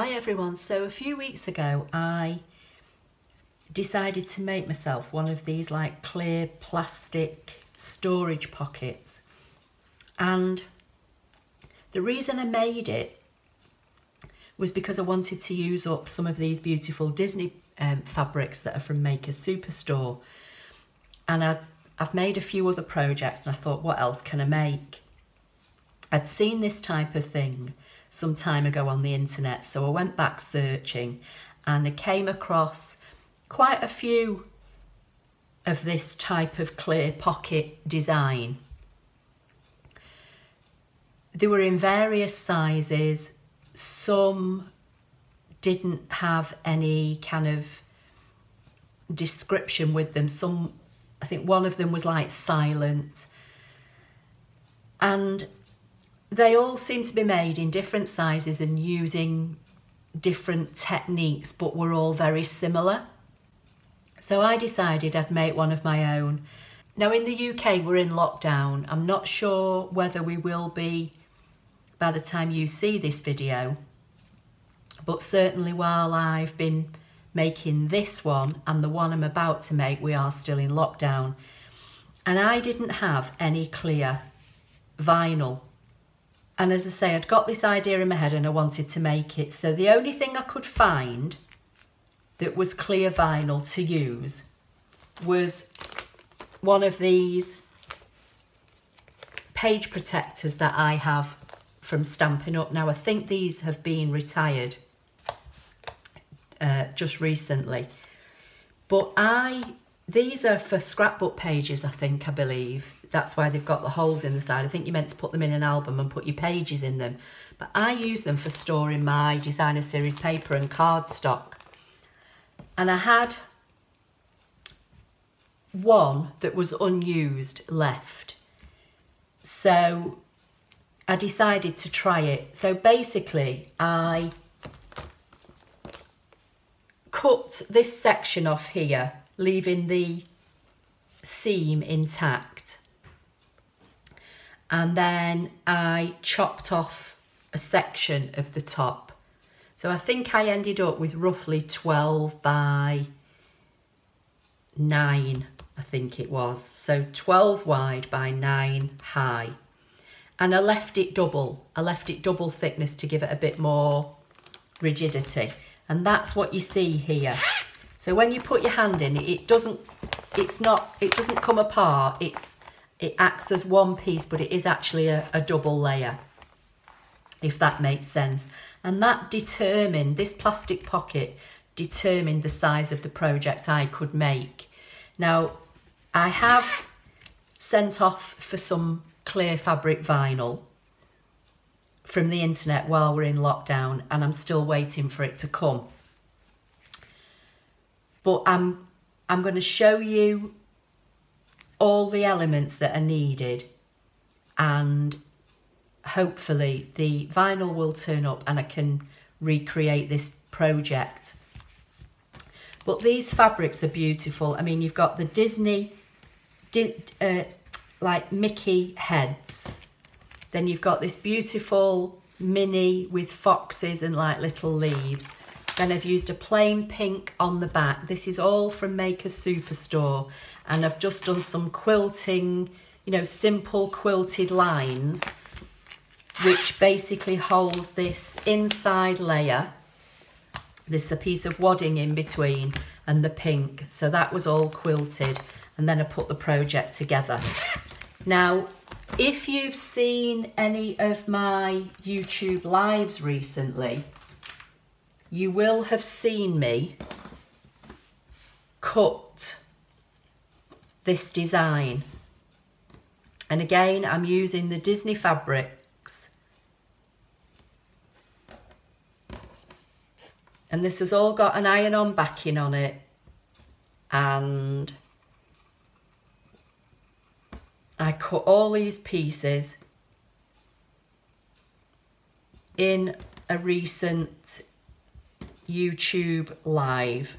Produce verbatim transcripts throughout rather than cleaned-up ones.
Hi everyone, so a few weeks ago I decided to make myself one of these like clear plastic storage pockets, and the reason I made it was because I wanted to use up some of these beautiful Disney um, fabrics that are from Maker Superstore, and I, I've made a few other projects and I thought, what else can I make? I'd seen this type of thing some time ago on the internet, so I went back searching and I came across quite a few of this type of clear pocket design. They were in various sizes. Some didn't have any kind of description with them. Some, I think one of them was like silent, and they all seem to be made in different sizes and using different techniques, but were all very similar. So I decided I'd make one of my own. Now in the U K we're in lockdown. I'm not sure whether we will be by the time you see this video, but certainly while I've been making this one and the one I'm about to make, we are still in lockdown. And I didn't have any clear vinyl. And as I say, I'd got this idea in my head and I wanted to make it. So the only thing I could find that was clear vinyl to use was one of these page protectors that I have from Stampin' Up. Now I think these have been retired uh, just recently. But I, these are for scrapbook pages, I think, I believe. That's why they've got the holes in the side. I think you're meant to put them in an album and put your pages in them. But I use them for storing my designer series paper and cardstock. And I had one that was unused left. So I decided to try it. So basically I cut this section off here, leaving the seam intact. And then I chopped off a section of the top. So I think I ended up with roughly twelve by nine, I think it was. So twelve wide by nine high. And I left it double. I left it double thickness to give it a bit more rigidity. And that's what you see here. So when you put your hand in, it doesn't, it's not, it doesn't come apart. It's, it acts as one piece, but it is actually a, a double layer, if that makes sense. And that determined, this plastic pocket determined the size of the project I could make. Now, I have sent off for some clear fabric vinyl from the internet while we're in lockdown, and I'm still waiting for it to come. But I'm, I'm going to show you all the elements that are needed, and hopefully the vinyl will turn up and I can recreate this project. But these fabrics are beautiful. I mean, you've got the Disney, uh, like Mickey heads. Then you've got this beautiful mini with foxes and like little leaves. Then I've used a plain pink on the back. This is all from Maker Superstore. And I've just done some quilting, you know, simple quilted lines, which basically holds this inside layer. There's a piece of wadding in between and the pink. So that was all quilted. And then I put the project together. Now, if you've seen any of my YouTube lives recently, you will have seen me cut this design. And again, I'm using the Disney fabrics. And this has all got an iron-on backing on it. And I cut all these pieces in a recent YouTube live,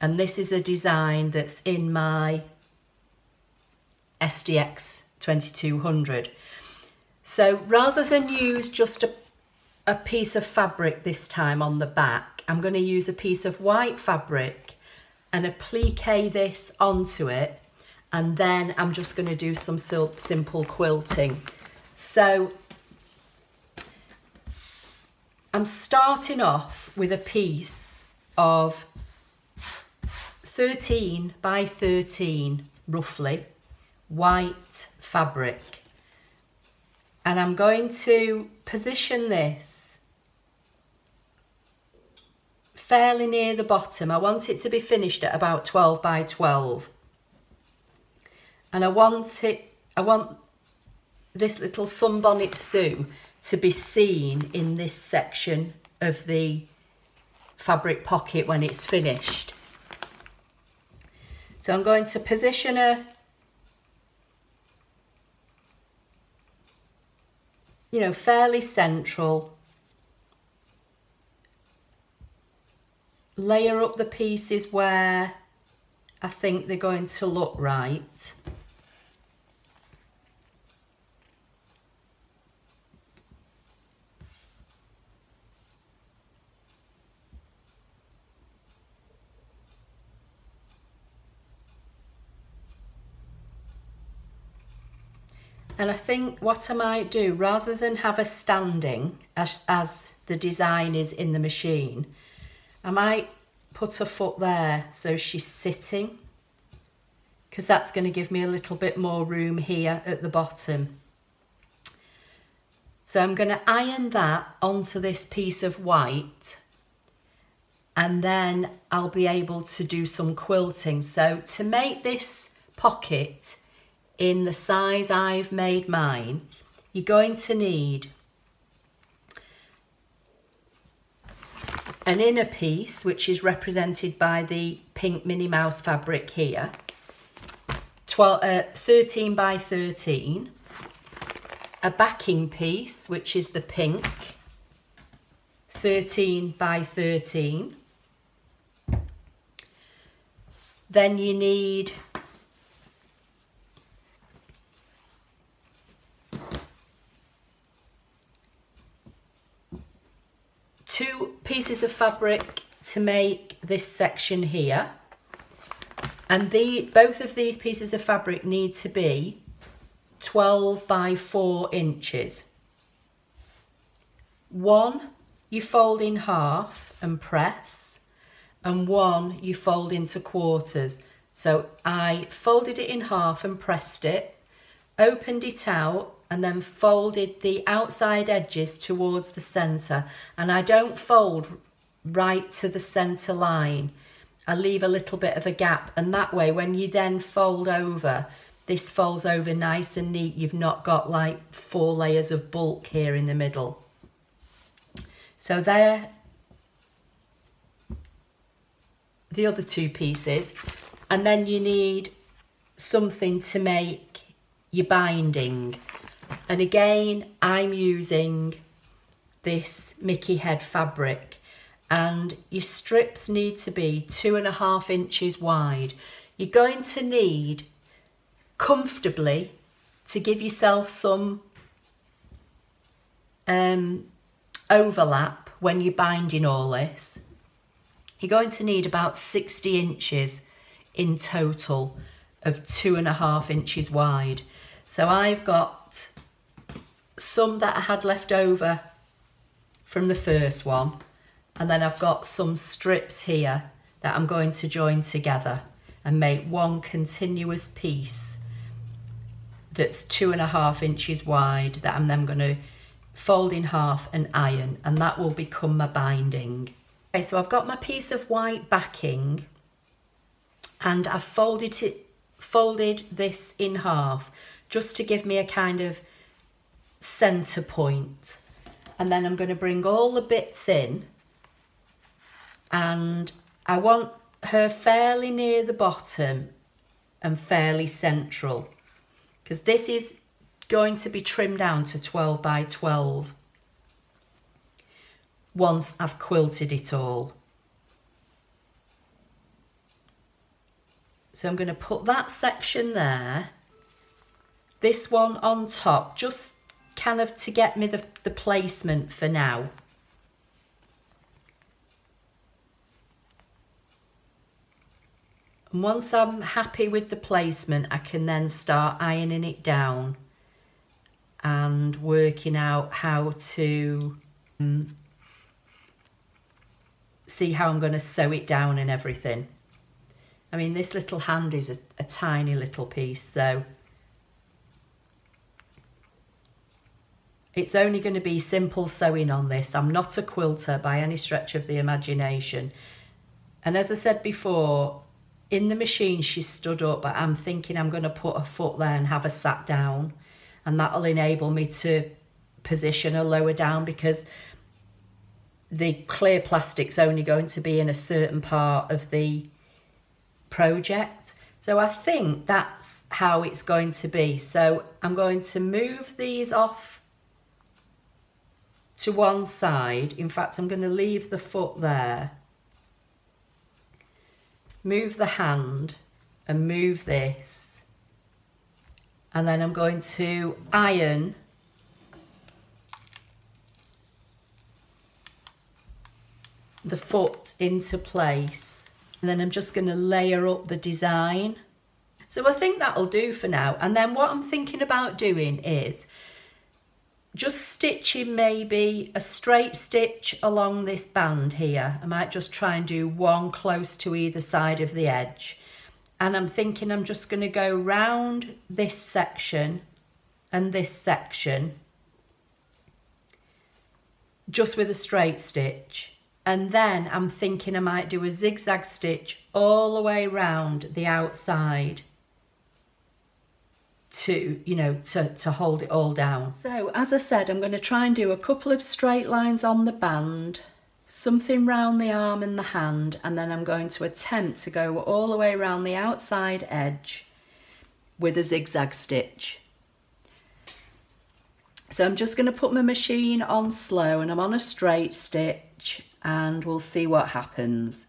and this is a design that's in my S D X twenty-two hundred. So rather than use just a, a piece of fabric this time on the back, I'm going to use a piece of white fabric and applique this onto it, and then I'm just going to do some simple quilting. So I'm starting off with a piece of thirteen by thirteen, roughly, white fabric. And I'm going to position this fairly near the bottom. I want it to be finished at about twelve by twelve. And I want it, I want this little sunbonnet Sue to be seen in this section of the fabric pocket when it's finished. So I'm going to position her, you know, fairly central. Layer up the pieces where I think they're going to look right. And I think what I might do, rather than have a standing as, as the design is in the machine, I might put a foot there so she's sitting, because that's going to give me a little bit more room here at the bottom. So I'm going to iron that onto this piece of white, and then I'll be able to do some quilting. So to make this pocket in the size I've made mine, you're going to need an inner piece, which is represented by the pink Minnie Mouse fabric here, twelve, uh, thirteen by thirteen, a backing piece, which is the pink, thirteen by thirteen. Then you need two pieces of fabric to make this section here, and the both of these pieces of fabric need to be twelve by four inches. One you fold in half and press, and one you fold into quarters. So I folded it in half and pressed it, opened it out, and then folded the outside edges towards the centre. And I don't fold right to the centre line. I leave a little bit of a gap, and that way when you then fold over, this folds over nice and neat. You've not got like four layers of bulk here in the middle. So there, the other two pieces. And then you need something to make your binding. And again, I'm using this Mickey head fabric, and your strips need to be two and a half inches wide. You're going to need, comfortably, to give yourself some um, overlap when you're binding all this. You're going to need about sixty inches in total of two and a half inches wide. So I've got some that I had left over from the first one, and then I've got some strips here that I'm going to join together and make one continuous piece that's two and a half inches wide, that I'm then going to fold in half and iron, and that will become my binding. Okay, so I've got my piece of white backing, and I've folded it folded this in half just to give me a kind of center point. And then I'm going to bring all the bits in, and I want her fairly near the bottom and fairly central, because this is going to be trimmed down to twelve by twelve once I've quilted it all. So I'm going to put that section there, this one on top, just kind of to get me the, the placement for now. And once I'm happy with the placement, I can then start ironing it down and working out how to um, see how I'm going to sew it down and everything. I mean, this little hand is a, a tiny little piece, so it's only going to be simple sewing on this. I'm not a quilter by any stretch of the imagination. And as I said before, in the machine she stood up, but I'm thinking I'm going to put a foot there and have her sat down, and that'll enable me to position her lower down, because the clear plastic's only going to be in a certain part of the project. So I think that's how it's going to be. So I'm going to move these off to one side. In fact, I'm going to leave the foot there, move the hand and move this, and then I'm going to iron the foot into place, and then I'm just going to layer up the design. So I think that'll do for now. And then what I'm thinking about doing is just stitching maybe a straight stitch along this band here. I might just try and do one close to either side of the edge. And I'm thinking I'm just going to go round this section and this section just with a straight stitch. And then I'm thinking I might do a zigzag stitch all the way round the outside to, you know, to, to hold it all down. So as I said, I'm going to try and do a couple of straight lines on the band, something round the arm and the hand, and then I'm going to attempt to go all the way around the outside edge with a zigzag stitch. So I'm just going to put my machine on slow and I'm on a straight stitch, and we'll see what happens.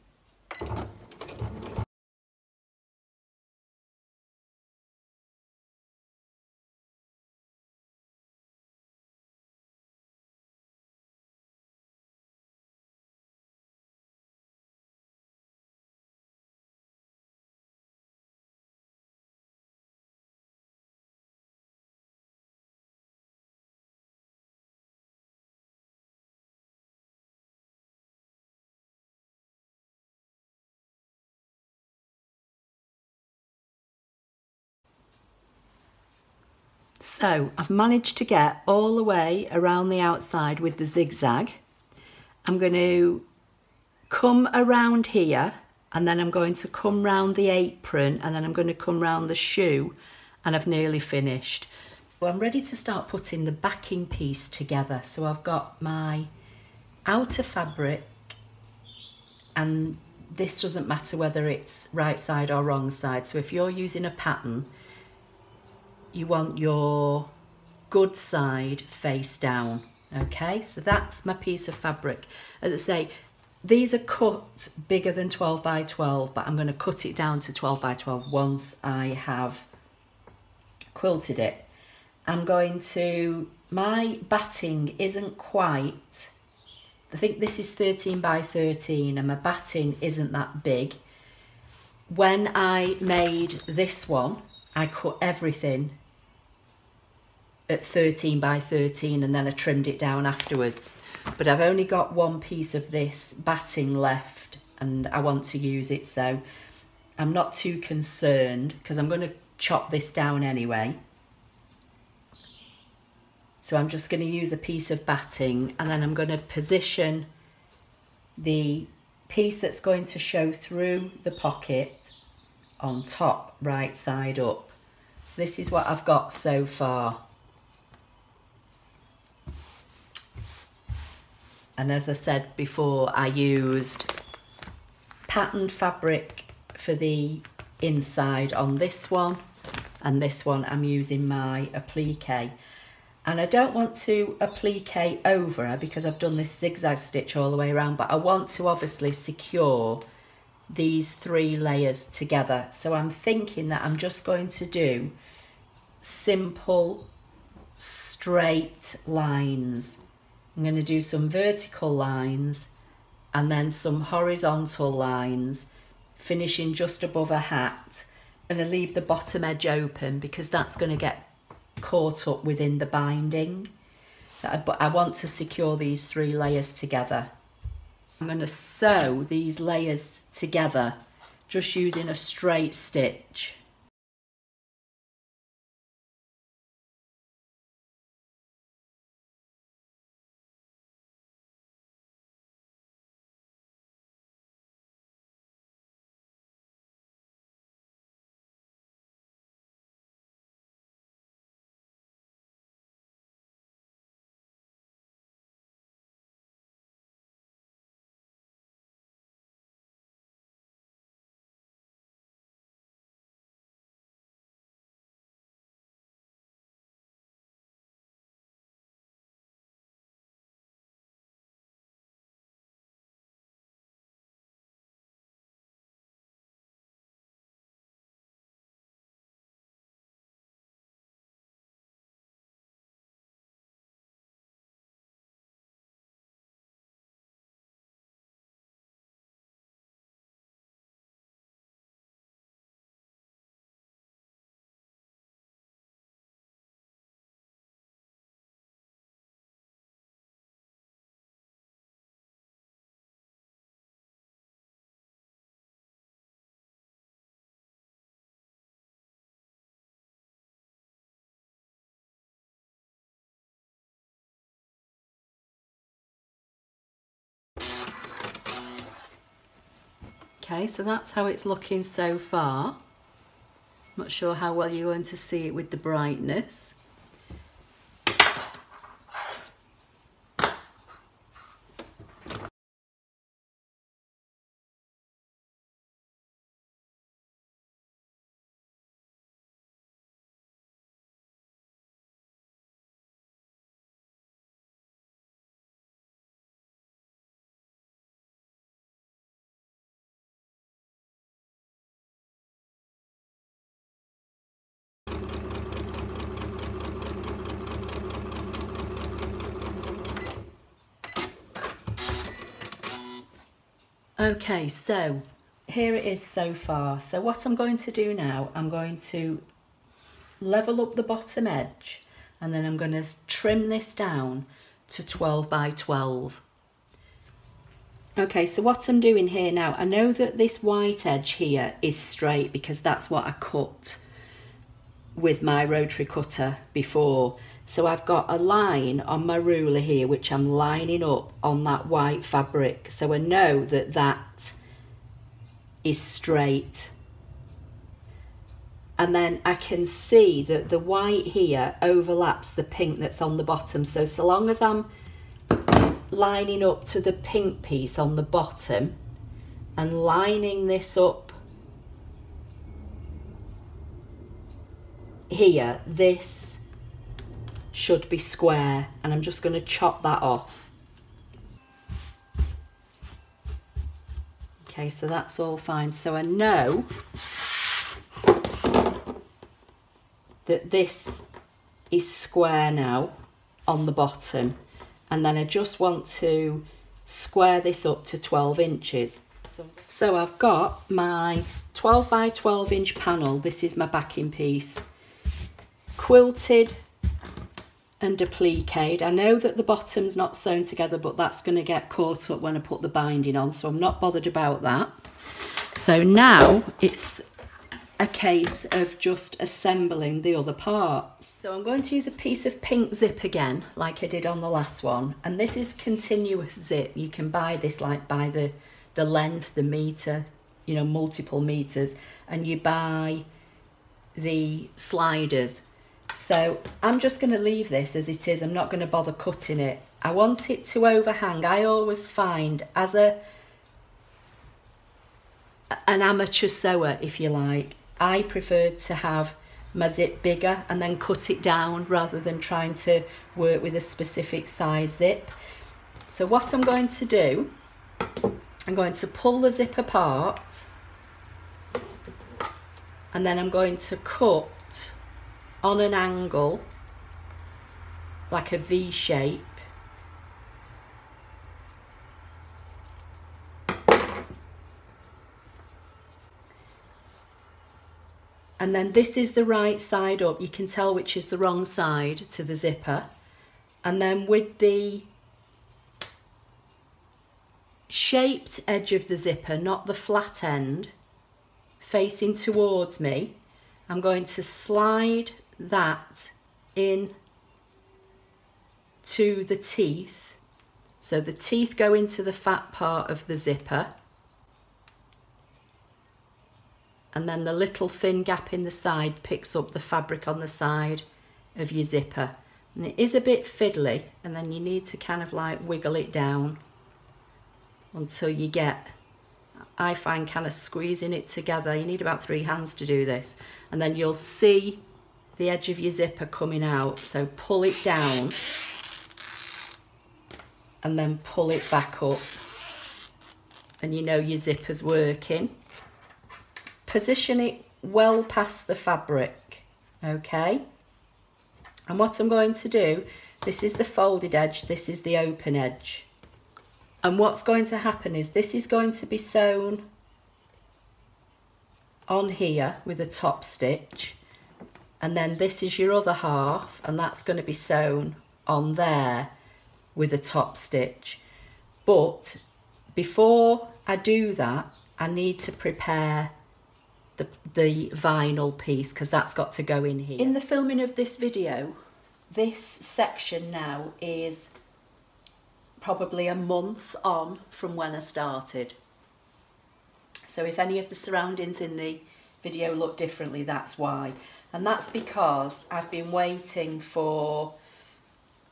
So I've managed to get all the way around the outside with the zigzag. I'm going to come around here, and then I'm going to come round the apron, and then I'm going to come round the shoe, and I've nearly finished. Well, I'm ready to start putting the backing piece together. So I've got my outer fabric, and this doesn't matter whether it's right side or wrong side. So if you're using a pattern, you want your good side face down. Okay, so that's my piece of fabric. As I say, these are cut bigger than twelve by twelve, but I'm going to cut it down to twelve by twelve once I have quilted it. I'm going to, my batting isn't quite, I think this is thirteen by thirteen, and my batting isn't that big. When I made this one, I cut everything at thirteen by thirteen, and then I trimmed it down afterwards, but I've only got one piece of this batting left and I want to use it, so I'm not too concerned because I'm going to chop this down anyway. So I'm just going to use a piece of batting, and then I'm going to position the piece that's going to show through the pocket on top, right side up. So this is what I've got so far. And as I said before, I used patterned fabric for the inside on this one, and this one I'm using my applique. And I don't want to applique over because I've done this zigzag stitch all the way around, but I want to obviously secure these three layers together. So I'm thinking that I'm just going to do simple straight lines. I'm going to do some vertical lines and then some horizontal lines, finishing just above a hat. I'm going to leave the bottom edge open because that's going to get caught up within the binding. But I want to secure these three layers together. I'm going to sew these layers together just using a straight stitch. Okay, so that's how it's looking so far. Not sure how well you're going to see it with the brightness. Okay, so here it is so far. So what I'm going to do now, I'm going to level up the bottom edge and then I'm going to trim this down to twelve by twelve. Okay, so what I'm doing here now, I know that this white edge here is straight because that's what I cut with my rotary cutter before. So I've got a line on my ruler here which I'm lining up on that white fabric, so I know that that is straight, and then I can see that the white here overlaps the pink that's on the bottom, so so long as I'm lining up to the pink piece on the bottom and lining this up here, this should be square, and I'm just going to chop that off. Okay, so that's all fine. So I know that this is square now on the bottom, and then I just want to square this up to twelve inches. So I've got my twelve by twelve inch panel. This is my backing piece, quilted and appliqued. I know that the bottom's not sewn together, but that's going to get caught up when I put the binding on, so I'm not bothered about that. So now it's a case of just assembling the other parts. So I'm going to use a piece of pink zip again, like I did on the last one, and this is continuous zip. You can buy this like by the the length, the meter, you know, multiple meters, and you buy the sliders. So I'm just going to leave this as it is. I'm not going to bother cutting it. I want it to overhang. I always find, as a an amateur sewer, if you like, I prefer to have my zip bigger and then cut it down rather than trying to work with a specific size zip. So what I'm going to do, I'm going to pull the zip apart and then I'm going to cut on an angle like a V shape. And then this is the right side up. You can tell which is the wrong side to the zipper. And then with the shaped edge of the zipper, not the flat end, facing towards me, I'm going to slide that in to the teeth. So the teeth go into the fat part of the zipper, and then the little thin gap in the side picks up the fabric on the side of your zipper. And it is a bit fiddly, and then you need to kind of like wiggle it down until you get, I find, kind of squeezing it together. You need about three hands to do this, and then you'll see the edge of your zipper coming out. So pull it down and then pull it back up, and you know your zipper's working. Position it well past the fabric, okay? And what I'm going to do, this is the folded edge, this is the open edge. And what's going to happen is this is going to be sewn on here with a top stitch, and then this is your other half, and that's going to be sewn on there with a top stitch. But before I do that, I need to prepare the, the vinyl piece, because that's got to go in here. In the filming of this video, this section now is probably a month on from when I started. So if any of the surroundings in the video look differently, that's why. And that's because I've been waiting for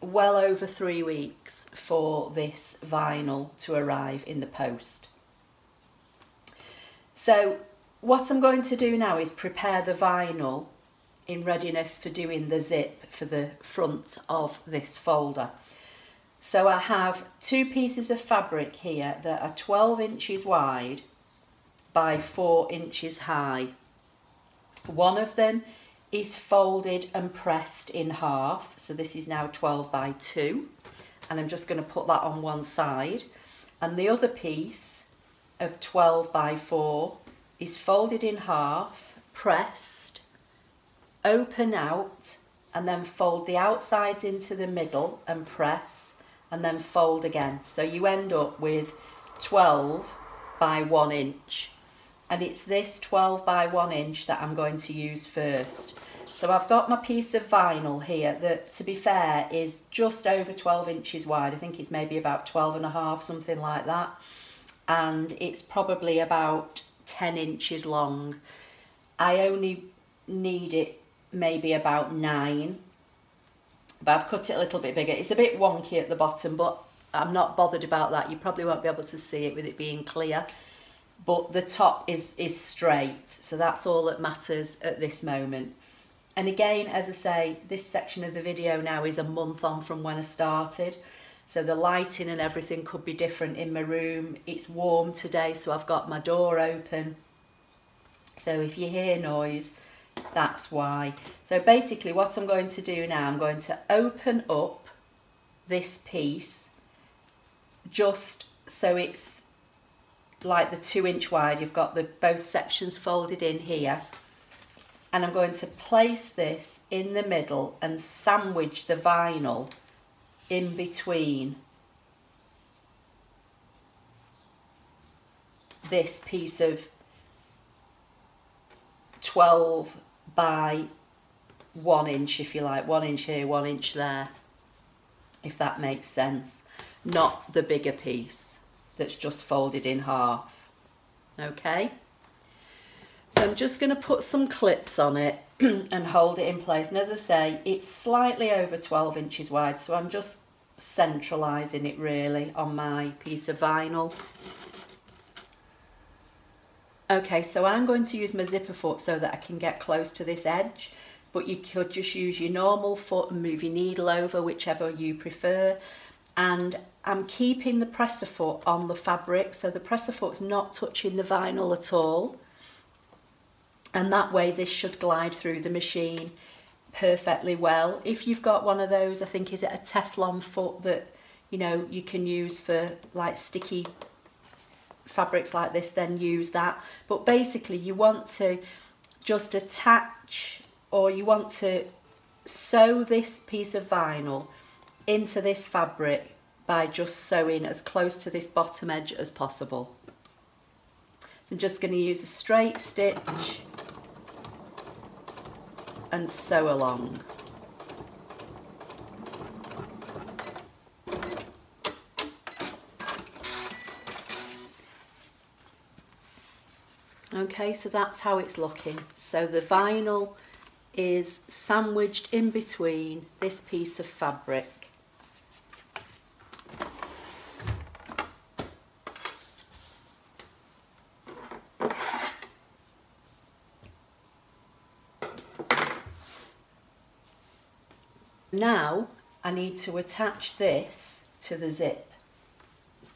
well over three weeks for this vinyl to arrive in the post. So what I'm going to do now is prepare the vinyl in readiness for doing the zip for the front of this folder. So I have two pieces of fabric here that are twelve inches wide by four inches high. One of them is folded and pressed in half. So this is now twelve by two. And I'm just going to put that on one side. And the other piece of twelve by four is folded in half, pressed, open out, and then fold the outsides into the middle and press, and then fold again. So you end up with twelve by one inch, and it's this twelve by one inch that I'm going to use first. So I've got my piece of vinyl here that, to be fair, is just over twelve inches wide. I think it's maybe about twelve and a half, something like that, and it's probably about ten inches long. I only need it maybe about nine, but I've cut it a little bit bigger. It's a bit wonky at the bottom, but I'm not bothered about that. You probably won't be able to see it with it being clear, but the top is, is straight. So that's all that matters at this moment. And again, as I say, this section of the video now is a month on from when I started. So the lighting and everything could be different in my room. It's warm today, so I've got my door open. So if you hear noise, that's why. So basically what I'm going to do now, I'm going to open up this piece just so it's like the two inch wide. You've got the both sections folded in here, and I'm going to place this in the middle and sandwich the vinyl in between this piece of twelve by one inch, if you like, one inch here, one inch there, if that makes sense, not the bigger piece that's just folded in half. Okay, so I'm just going to put some clips on it and hold it in place. And as I say, it's slightly over twelve inches wide, so I'm just centralizing it really on my piece of vinyl. Okay, so I'm going to use my zipper foot so that I can get close to this edge, but you could just use your normal foot and move your needle over, whichever you prefer. And I'm keeping the presser foot on the fabric, so the presser foot's not touching the vinyl at all. And that way this should glide through the machine. perfectly well. If you've got one of those, I think, is it a Teflon foot that, you know, you can use for like sticky fabrics like this, then use that. But basically you want to just attach, or you want to sew this piece of vinyl into this fabric by just sewing as close to this bottom edge as possible. So I'm just going to use a straight stitch and sew along. Okay, so that's how it's looking. So the vinyl is sandwiched in between this piece of fabric. Now I need to attach this to the zip.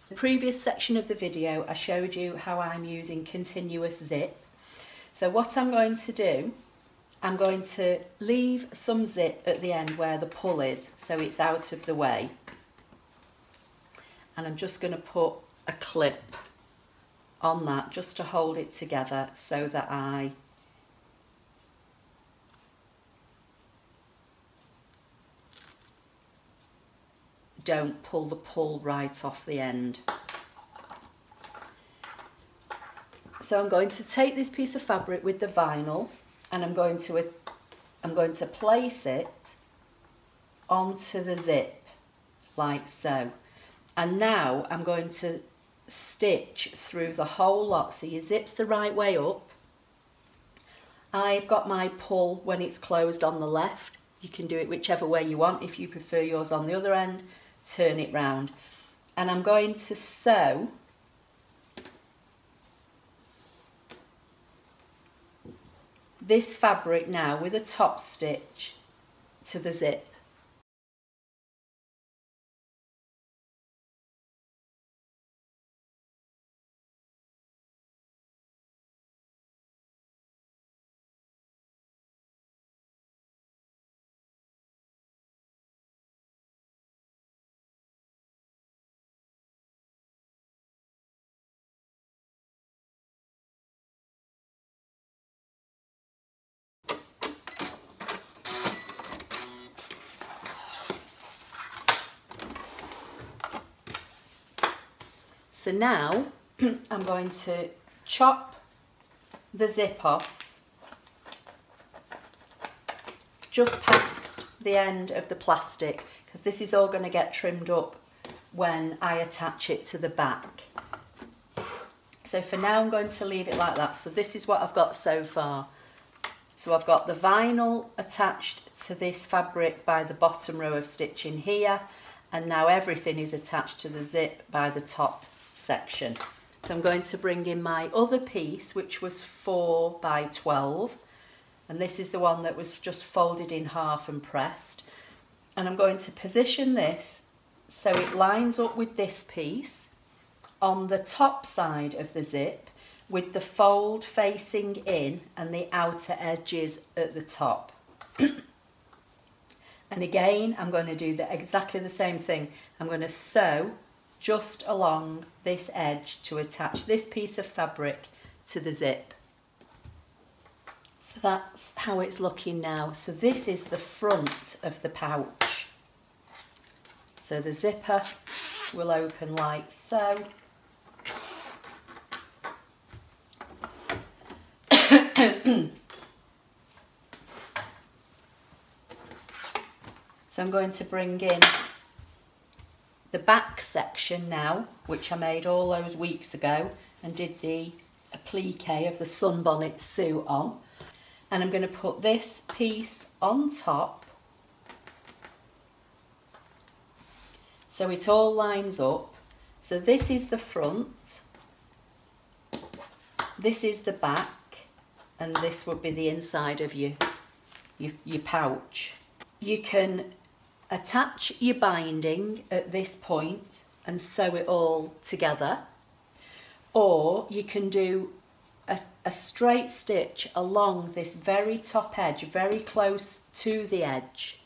In the previous section of the video I showed you how I'm using continuous zip. So what I'm going to do, I'm going to leave some zip at the end where the pull is, so it's out of the way. And I'm just going to put a clip on that just to hold it together so that I don't pull the pull right off the end. So I'm going to take this piece of fabric with the vinyl, and I'm going to I'm going to place it onto the zip like so. And now I'm going to stitch through the whole lot. So your zip's the right way up. I've got my pull when it's closed on the left. You can do it whichever way you want. If you prefer yours on the other end, turn it round. And I'm going to sew this fabric now with a top stitch to the zip. So now I'm going to chop the zip off just past the end of the plastic, because this is all going to get trimmed up when I attach it to the back. So for now I'm going to leave it like that. So this is what I've got so far. So I've got the vinyl attached to this fabric by the bottom row of stitching here, and now everything is attached to the zip by the top section. So I'm going to bring in my other piece, which was four by twelve, and this is the one that was just folded in half and pressed, and I'm going to position this so it lines up with this piece on the top side of the zip, with the fold facing in and the outer edges at the top. And again I'm going to do the, exactly the same thing. I'm going to sew just along this edge to attach this piece of fabric to the zip. So that's how it's looking now. So this is the front of the pouch. So the zipper will open like so. So I'm going to bring in the back section now, which I made all those weeks ago and did the applique of the sunbonnet suit on, and I'm going to put this piece on top so it all lines up. So this is the front, this is the back, and this would be the inside of your your, your pouch. You can attach your binding at this point and sew it all together, or you can do a, a straight stitch along this very top edge, very close to the edge,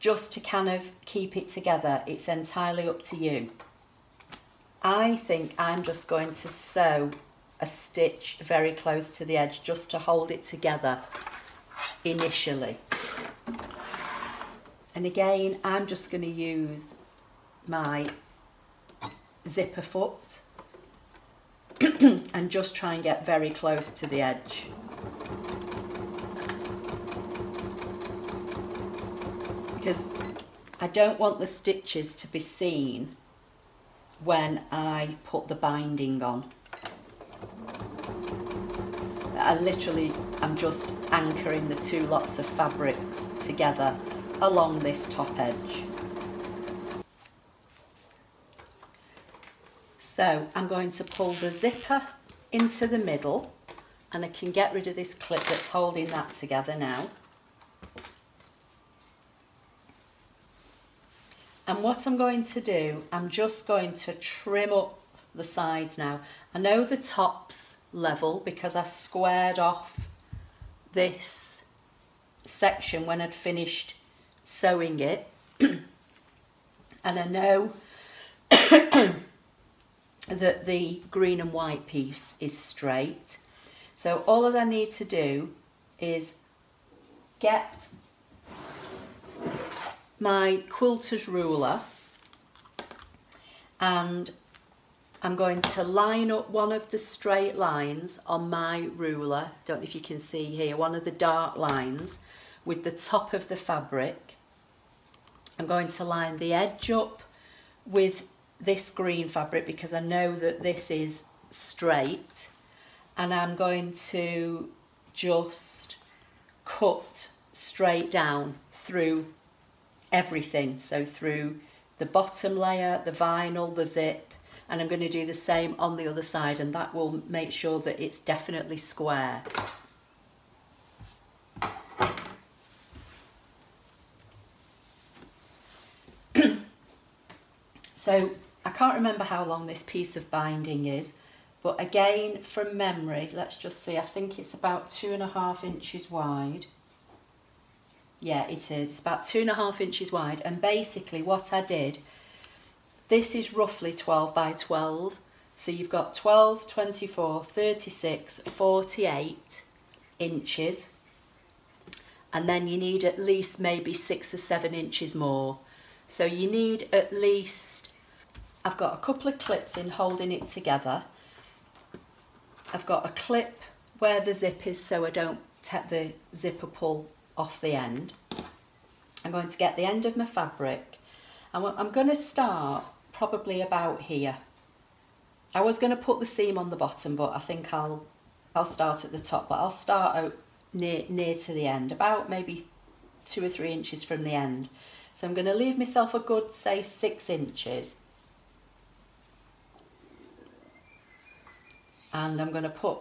just to kind of keep it together. It's entirely up to you. I think I'm just going to sew a stitch very close to the edge just to hold it together initially. And again, I'm just going to use my zipper foot and just try and get very close to the edge. Because I don't want the stitches to be seen when I put the binding on. I literally am just anchoring the two lots of fabrics together along this top edge. So I'm going to pull the zipper into the middle, and I can get rid of this clip that's holding that together now. And what I'm going to do, I'm just going to trim up the sides now. I know the top's level because I squared off this section when I'd finished sewing it. And I know that the green and white piece is straight. So all that I need to do is get my quilter's ruler, and I'm going to line up one of the straight lines on my ruler, don't know if you can see here, one of the dark lines with the top of the fabric. I'm going to line the edge up with this green fabric because I know that this is straight, and I'm going to just cut straight down through everything, so through the bottom layer, the vinyl, the zip, and I'm going to do the same on the other side, and that will make sure that it's definitely square. So I can't remember how long this piece of binding is, but again from memory, let's just see, I think it's about two and a half inches wide. Yeah, it is. It's about two and a half inches wide. And basically what I did, this is roughly twelve by twelve. So you've got twelve, twenty-four, thirty-six, forty-eight inches. And then you need at least maybe six or seven inches more. So you need at least, I've got a couple of clips in holding it together. I've got a clip where the zip is so I don't take the zipper pull off the end. I'm going to get the end of my fabric, and I'm going to start probably about here. I was going to put the seam on the bottom, but I think I'll I'll start at the top, but I'll start out near near to the end, about maybe two or three inches from the end. So I'm going to leave myself a good, say, six inches, and I'm going to put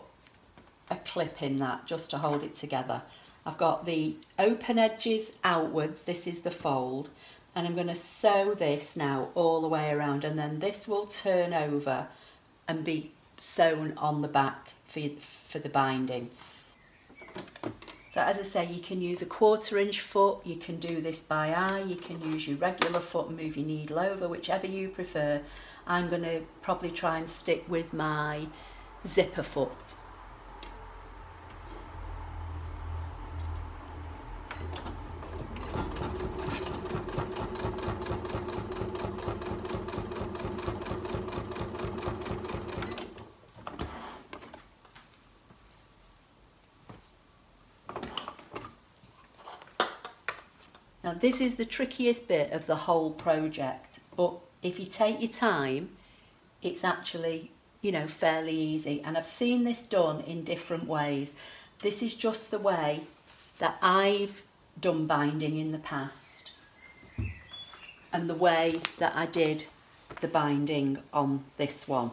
a clip in that just to hold it together. I've got the open edges outwards, this is the fold, and I'm going to sew this now all the way around, and then this will turn over and be sewn on the back for, for the binding. So as I say, you can use a quarter inch foot, you can do this by eye, you can use your regular foot and move your needle over, whichever you prefer. I'm going to probably try and stick with my zipper foot. Now this is the trickiest bit of the whole project, but if you take your time, it's actually, you know, fairly easy. And I've seen this done in different ways. This is just the way that I've done binding in the past, and the way that I did the binding on this one.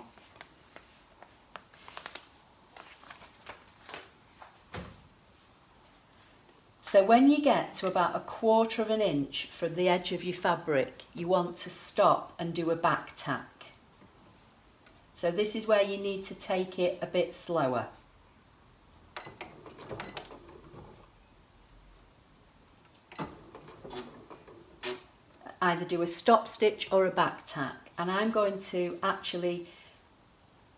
So when you get to about a quarter of an inch from the edge of your fabric, you want to stop and do a back tack. So this is where you need to take it a bit slower. either do a stop stitch or a back tack, and I'm going to actually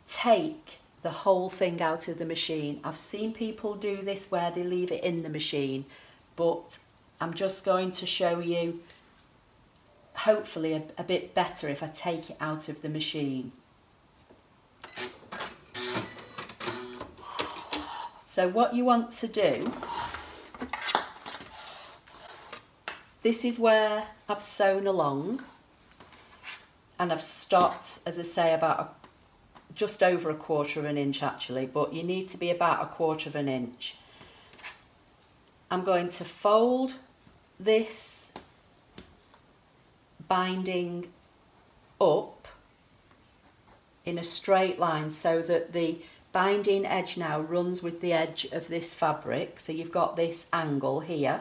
take the whole thing out of the machine. I've seen people do this where they leave it in the machine, but I'm just going to show you hopefully a, a bit better if I take it out of the machine. So what you want to do, this is where I've sewn along and I've stopped, as I say, about a just over a quarter of an inch actually, but you need to be about a quarter of an inch. I'm going to fold this binding up in a straight line so that the binding edge now runs with the edge of this fabric, so you've got this angle here,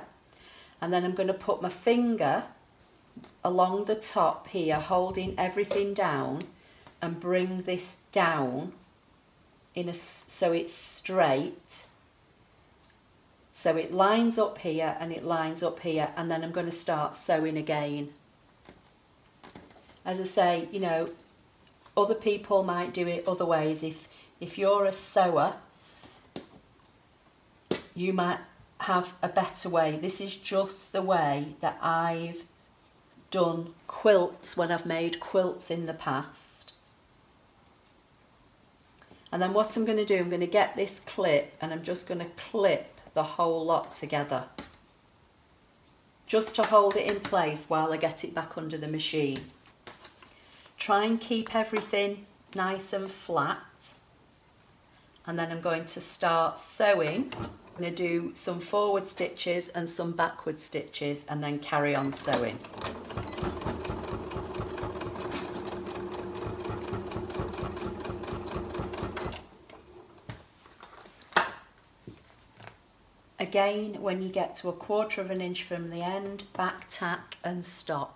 and then I'm going to put my finger along the top here, holding everything down, and bring this down in a, so it's straight, so it lines up here and it lines up here, and then I'm going to start sewing again. As I say, you know, other people might do it other ways. If if you're a sewer, you might have a better way. This is just the way that I've done quilts when I've made quilts in the past. And then what I'm going to do, I'm going to get this clip and I'm just going to clip the whole lot together, just to hold it in place while I get it back under the machine. Try and keep everything nice and flat. And then I'm going to start sewing. I'm going to do some forward stitches and some backward stitches and then carry on sewing. Again, when you get to a quarter of an inch from the end, back tack and stop.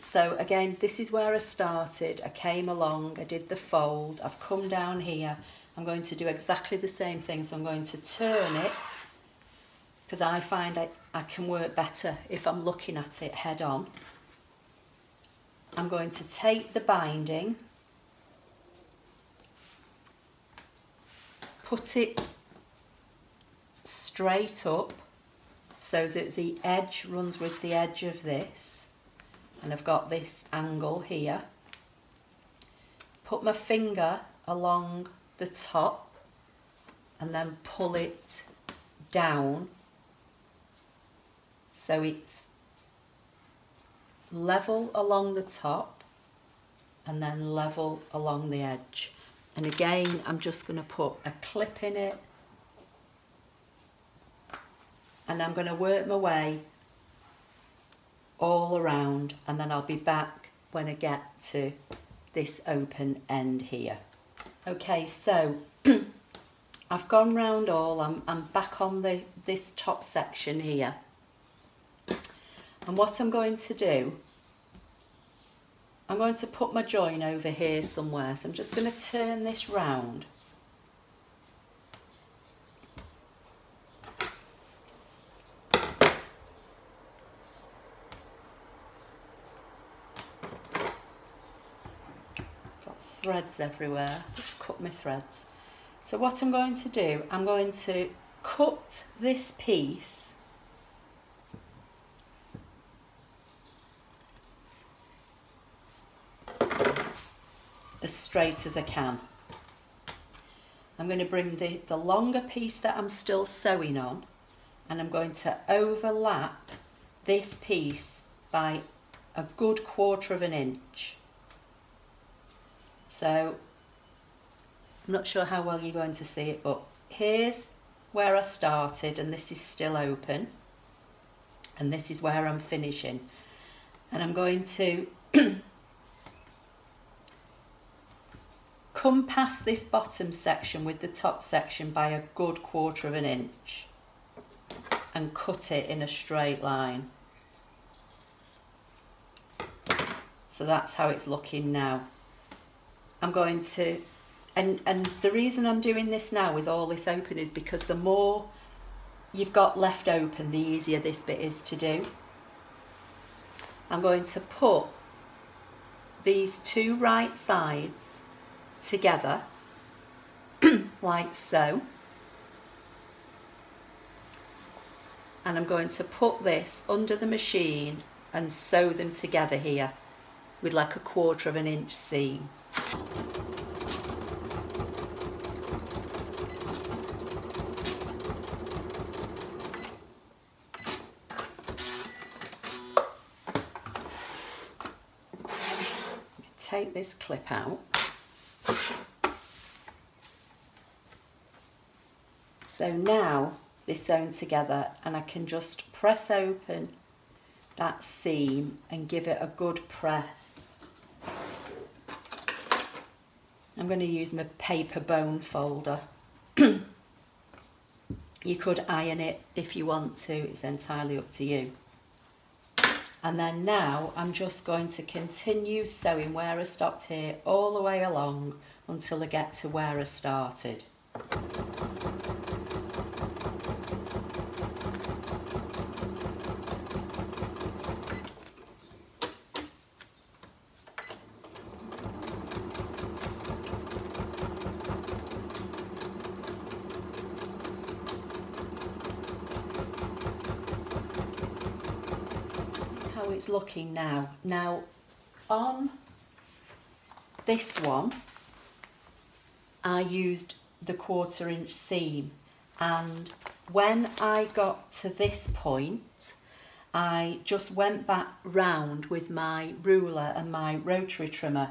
So again, this is where I started. I came along, I did the fold, I've come down here. I'm going to do exactly the same thing. So I'm going to turn it, because I find I, I can work better if I'm looking at it head on. I'm going to take the binding, put it straight up so that the edge runs with the edge of this, and I've got this angle here. Put my finger along the top and then pull it down so it's level along the top and then level along the edge. And again, I'm just going to put a clip in it and I'm going to work my way all around, and then I'll be back when I get to this open end here. Okay, so I've gone round all, I'm, I'm back on the, this top section here, and what I'm going to do, I'm going to put my join over here somewhere, so I'm just going to turn this round. Got threads everywhere, just cut my threads. So what I'm going to do, I'm going to cut this piece as straight as I can. I'm going to bring the, the longer piece that I'm still sewing on, and I'm going to overlap this piece by a good quarter of an inch. So I'm not sure how well you're going to see it, but here's where I started and this is still open, and this is where I'm finishing, and I'm going to come past this bottom section with the top section by a good quarter of an inch and cut it in a straight line. So that's how it's looking now. I'm going to, and, and the reason I'm doing this now with all this open is because the more you've got left open, the easier this bit is to do. I'm going to put these two right sides together like so, and I'm going to put this under the machine and sew them together here with like a quarter of an inch seam. Take this clip out. So now they're sewn together, and I can just press open that seam and give it a good press. I'm going to use my paper bone folder. You could iron it if you want to, it's entirely up to you. And then now I'm just going to continue sewing where I stopped here all the way along until I get to where I started. It's looking now. Now on this one I used the quarter inch seam, and when I got to this point I just went back round with my ruler and my rotary trimmer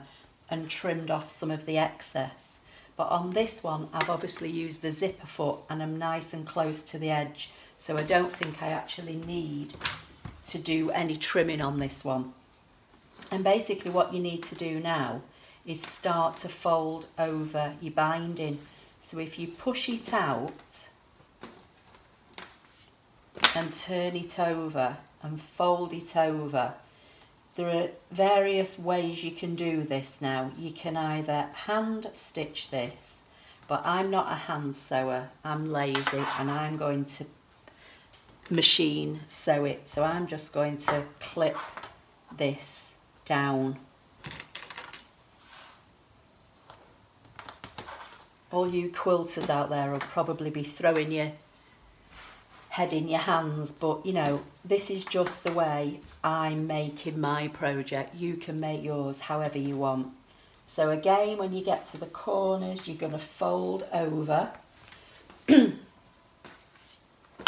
and trimmed off some of the excess. But on this one I've obviously used the zipper foot and I'm nice and close to the edge, so I don't think I actually need to do any trimming on this one. And basically what you need to do now is start to fold over your binding. So if you push it out and turn it over and fold it over, there are various ways you can do this now. You can either hand stitch this, but I'm not a hand sewer, I'm lazy, and I'm going to machine sew it, so I'm just going to clip this down. All you quilters out there will probably be throwing your head in your hands, but you know, this is just the way I'm making my project. You can make yours however you want. So again, when you get to the corners you're going to fold over,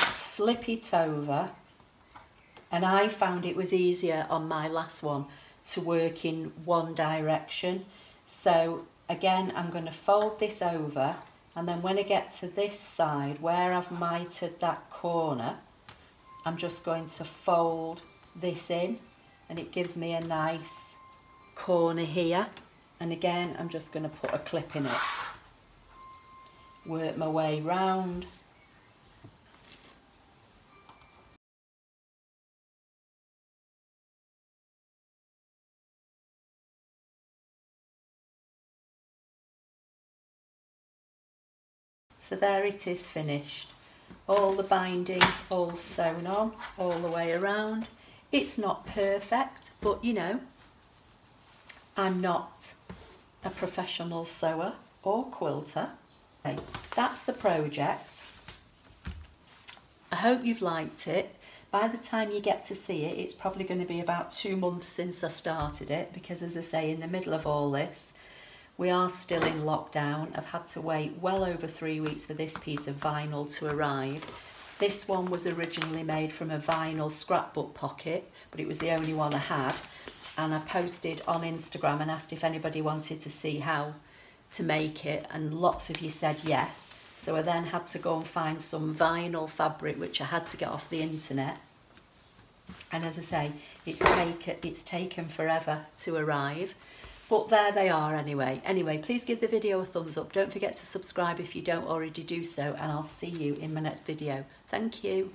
flip it over, and I found it was easier on my last one to work in one direction. So again, I'm going to fold this over, and then when I get to this side where I've mitered that corner, I'm just going to fold this in, and it gives me a nice corner here. And again, I'm just going to put a clip in it, work my way round. So there it is, finished. All the binding all sewn on all the way around. It's not perfect, but you know, I'm not a professional sewer or quilter. Okay, that's the project. I hope you've liked it. By the time you get to see it, it's probably going to be about two months since I started it, because as I say, in the middle of all this, we are still in lockdown. I've had to wait well over three weeks for this piece of vinyl to arrive. This one was originally made from a vinyl scrapbook pocket, but it was the only one I had. And I posted on Instagram and asked if anybody wanted to see how to make it, and lots of you said yes. So I then had to go and find some vinyl fabric, which I had to get off the internet. And as I say, it's, take, it's taken forever to arrive. But there they are anyway. Anyway, please give the video a thumbs up. Don't forget to subscribe if you don't already do so, and I'll see you in my next video. Thank you.